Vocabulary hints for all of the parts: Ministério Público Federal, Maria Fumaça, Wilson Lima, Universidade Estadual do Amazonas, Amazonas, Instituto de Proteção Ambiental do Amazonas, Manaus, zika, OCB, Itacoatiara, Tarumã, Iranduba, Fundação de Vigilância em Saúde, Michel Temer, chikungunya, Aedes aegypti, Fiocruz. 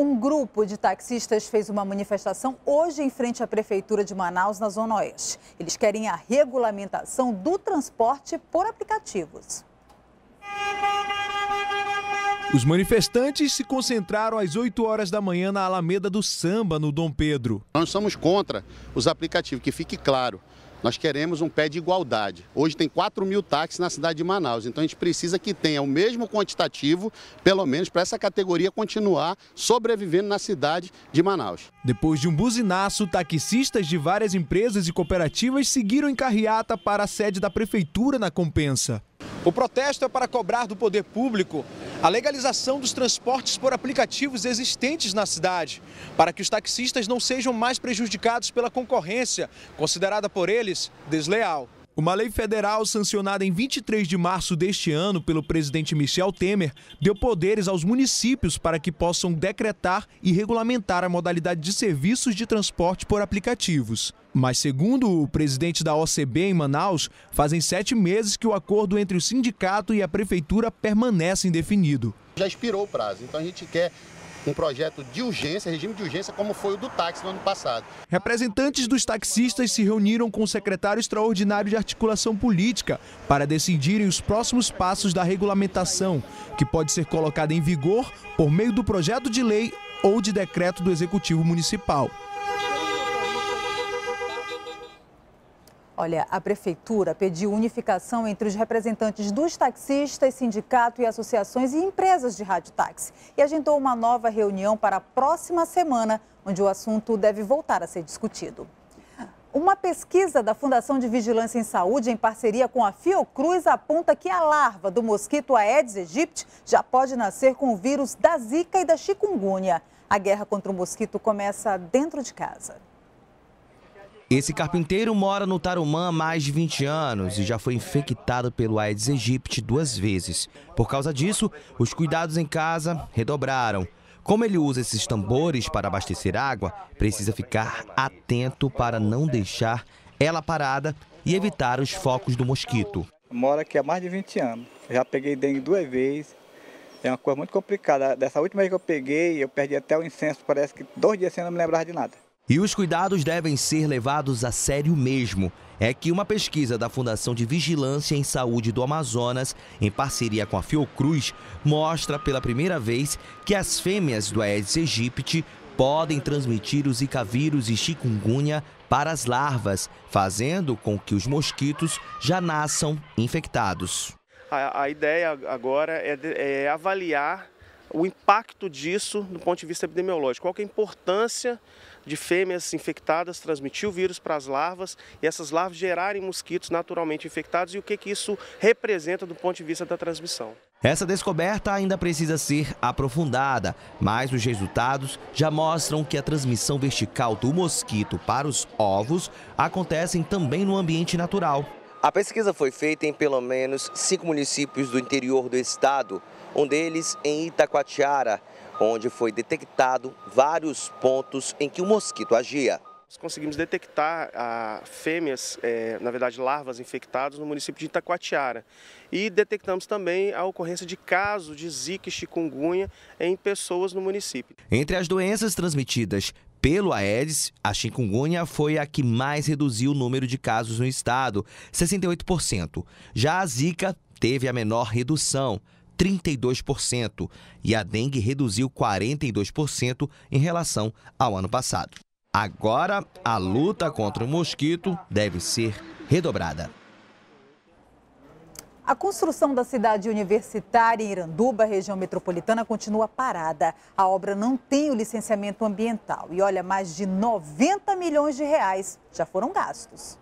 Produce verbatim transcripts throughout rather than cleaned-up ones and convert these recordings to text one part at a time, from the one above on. Um grupo de taxistas fez uma manifestação hoje em frente à Prefeitura de Manaus, na Zona Oeste. Eles querem a regulamentação do transporte por aplicativos. Os manifestantes se concentraram às oito horas da manhã na Alameda do Samba, no Dom Pedro. Nós somos contra os aplicativos, que fique claro. Nós queremos um pé de igualdade. Hoje tem quatro mil táxis na cidade de Manaus, então a gente precisa que tenha o mesmo quantitativo, pelo menos para essa categoria continuar sobrevivendo na cidade de Manaus. Depois de um buzinaço, taxistas de várias empresas e cooperativas seguiram em carreata para a sede da prefeitura na Compensa. O protesto é para cobrar do poder público a legalização dos transportes por aplicativos existentes na cidade, para que os taxistas não sejam mais prejudicados pela concorrência, considerada por eles desleal. Uma lei federal sancionada em vinte e três de março deste ano pelo presidente Michel Temer deu poderes aos municípios para que possam decretar e regulamentar a modalidade de serviços de transporte por aplicativos. Mas, segundo o presidente da O C B em Manaus, fazem sete meses que o acordo entre o sindicato e a prefeitura permanece indefinido. Já expirou o prazo, então a gente quer um projeto de urgência, regime de urgência, como foi o do táxi no ano passado. Representantes dos taxistas se reuniram com o secretário extraordinário de articulação política para decidirem os próximos passos da regulamentação, que pode ser colocada em vigor por meio do projeto de lei ou de decreto do Executivo Municipal. Olha, a Prefeitura pediu unificação entre os representantes dos taxistas, sindicato e associações e empresas de radiotáxi. E agendou uma nova reunião para a próxima semana, onde o assunto deve voltar a ser discutido. Uma pesquisa da Fundação de Vigilância em Saúde, em parceria com a Fiocruz, aponta que a larva do mosquito Aedes aegypti já pode nascer com o vírus da zika e da chikungunya. A guerra contra o mosquito começa dentro de casa. Esse carpinteiro mora no Tarumã há mais de vinte anos e já foi infectado pelo Aedes aegypti duas vezes. Por causa disso, os cuidados em casa redobraram. Como ele usa esses tambores para abastecer água, precisa ficar atento para não deixar ela parada e evitar os focos do mosquito. Moro aqui há mais de vinte anos. Já peguei dengue duas vezes. É uma coisa muito complicada. Dessa última vez que eu peguei, eu perdi até o incenso. Parece que dois dias sem não me lembrar de nada. E os cuidados devem ser levados a sério mesmo. É que uma pesquisa da Fundação de Vigilância em Saúde do Amazonas, em parceria com a Fiocruz, mostra pela primeira vez que as fêmeas do Aedes aegypti podem transmitir o zika vírus e chikungunya para as larvas, fazendo com que os mosquitos já nasçam infectados. A, a ideia agora é, é avaliar o impacto disso do ponto de vista epidemiológico. Qual que é a importância de fêmeas infectadas transmitir o vírus para as larvas e essas larvas gerarem mosquitos naturalmente infectados e o que, que isso representa do ponto de vista da transmissão. Essa descoberta ainda precisa ser aprofundada, mas os resultados já mostram que a transmissão vertical do mosquito para os ovos acontece também no ambiente natural. A pesquisa foi feita em pelo menos cinco municípios do interior do estado, um deles em Itacoatiara, onde foi detectado vários pontos em que o mosquito agia. Nós conseguimos detectar a fêmeas, é, na verdade larvas infectadas, no município de Itacoatiara. E detectamos também a ocorrência de casos de zika e chikungunya em pessoas no município. Entre as doenças transmitidas pelo Aedes, a chikungunya foi a que mais reduziu o número de casos no estado, sessenta e oito por cento. Já a zika teve a menor redução, trinta e dois por cento, e a dengue reduziu quarenta e dois por cento em relação ao ano passado. Agora, a luta contra o mosquito deve ser redobrada. A construção da cidade universitária em Iranduba, região metropolitana, continua parada. A obra não tem o licenciamento ambiental e, olha, mais de noventa milhões de reais já foram gastos.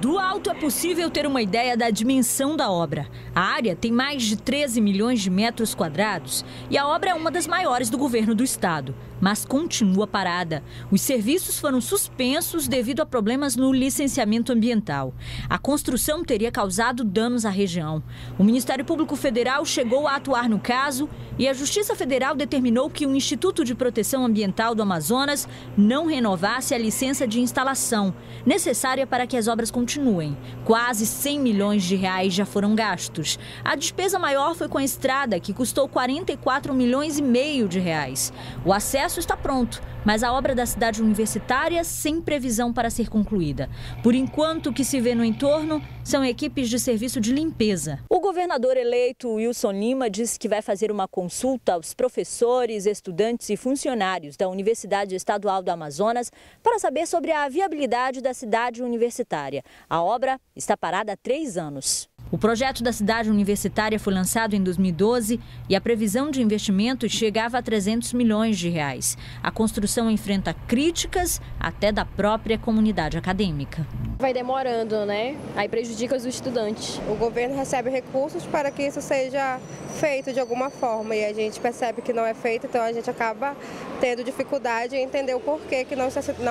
Do alto é possível ter uma ideia da dimensão da obra. A área tem mais de treze milhões de metros quadrados e a obra é uma das maiores do governo do estado. mas continua parada. Os serviços foram suspensos devido a problemas no licenciamento ambiental. A construção teria causado danos à região. O Ministério Público Federal chegou a atuar no caso e a Justiça Federal determinou que o Instituto de Proteção Ambiental do Amazonas não renovasse a licença de instalação, necessária para que as obras continuem. Quase cem milhões de reais já foram gastos. A despesa maior foi com a estrada, que custou quarenta e quatro milhões e meio de reais. O acesso está pronto, mas a obra da cidade universitária sem previsão para ser concluída. Por enquanto, o que se vê no entorno são equipes de serviço de limpeza. O governador eleito Wilson Lima disse que vai fazer uma consulta aos professores, estudantes e funcionários da Universidade Estadual do Amazonas para saber sobre a viabilidade da cidade universitária. A obra está parada há três anos. O projeto da cidade universitária foi lançado em dois mil e doze e a previsão de investimento chegava a trezentos milhões de reais. A construção enfrenta críticas até da própria comunidade acadêmica. Vai demorando, né? Aí prejudica os estudantes. O governo recebe recursos para que isso seja feito de alguma forma e a gente percebe que não é feito, então a gente acaba tendo dificuldade em entender o porquê que não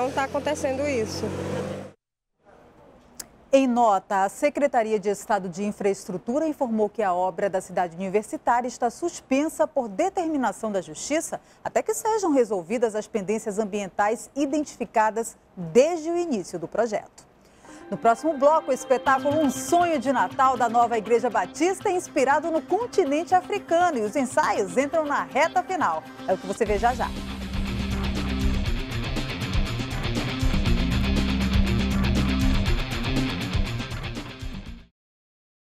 está acontecendo isso. Em nota, a Secretaria de Estado de Infraestrutura informou que a obra da cidade universitária está suspensa por determinação da Justiça até que sejam resolvidas as pendências ambientais identificadas desde o início do projeto. No próximo bloco, o espetáculo Um Sonho de Natal da nova Igreja Batista é inspirado no continente africano e os ensaios entram na reta final. É o que você vê já já.